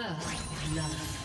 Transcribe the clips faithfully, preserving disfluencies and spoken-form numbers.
First love.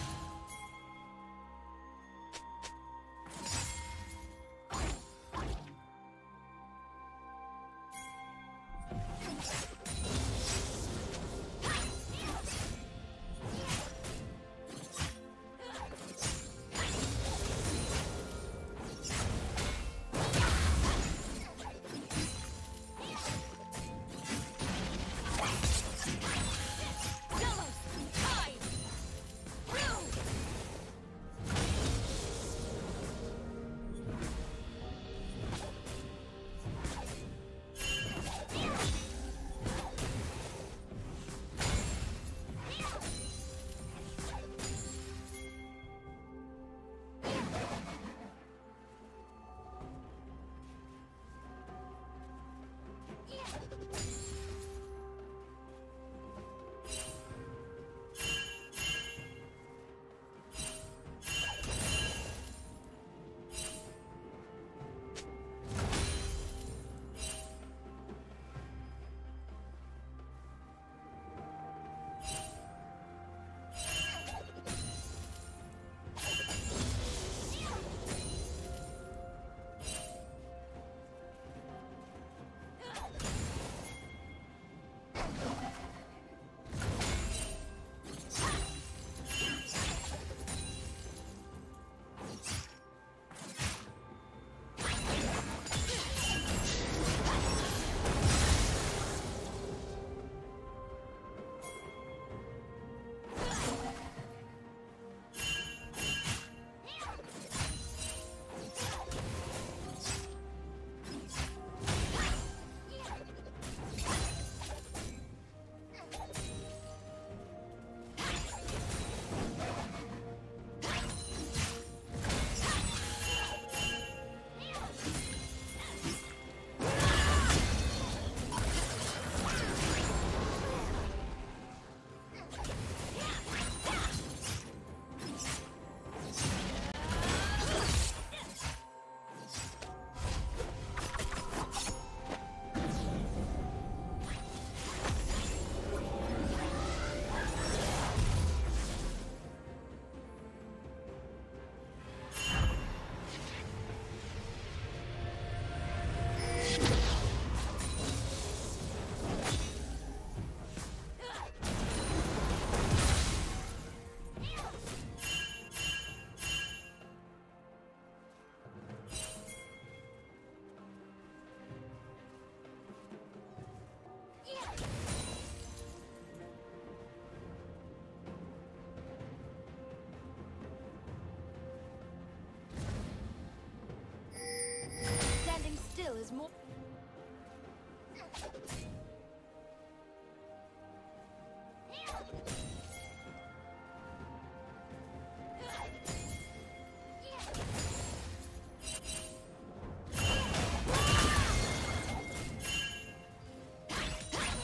Is more fresh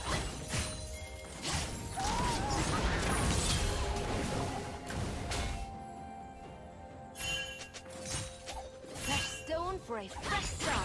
stone for a fresh start.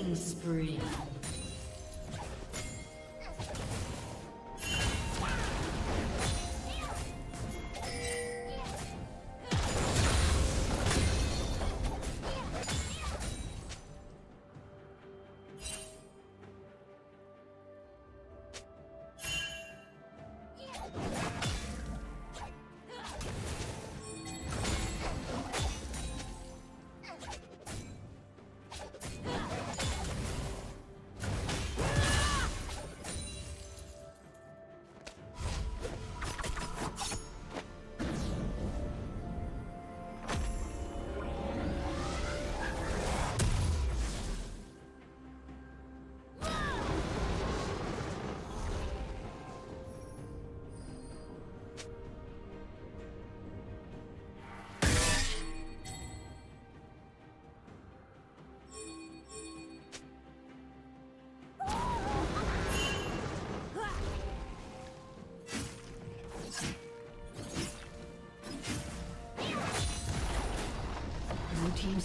Killing spree. Team's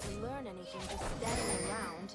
To learn anything just standing around.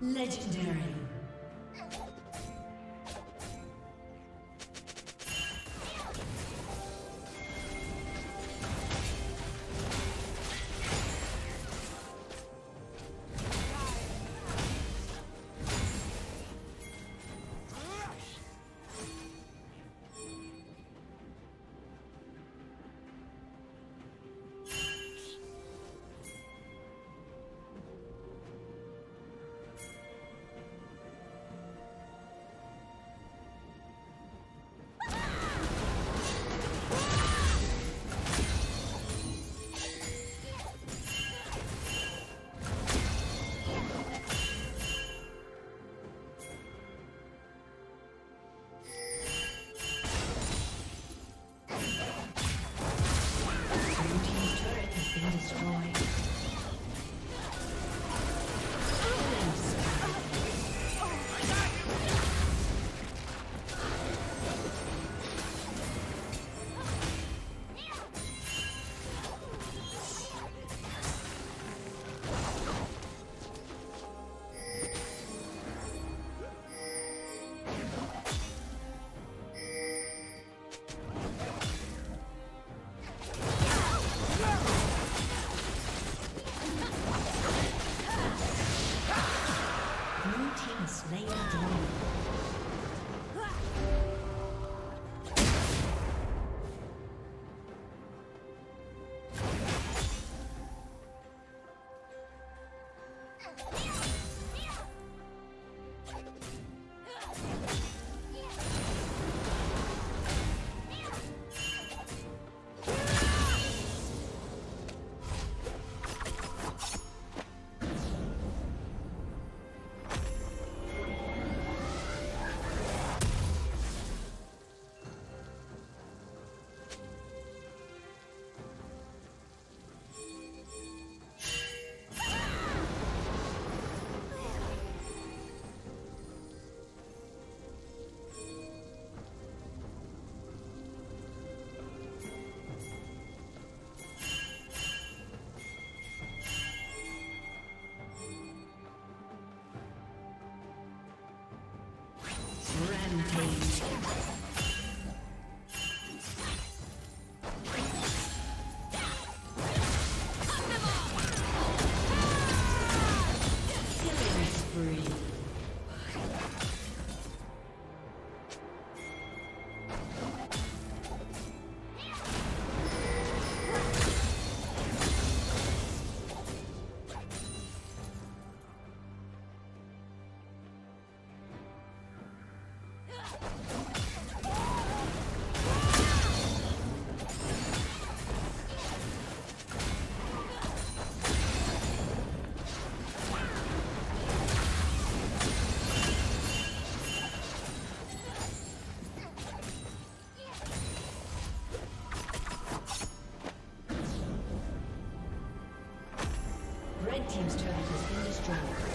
Legendary. Rampage. Team's turret has been destroyed.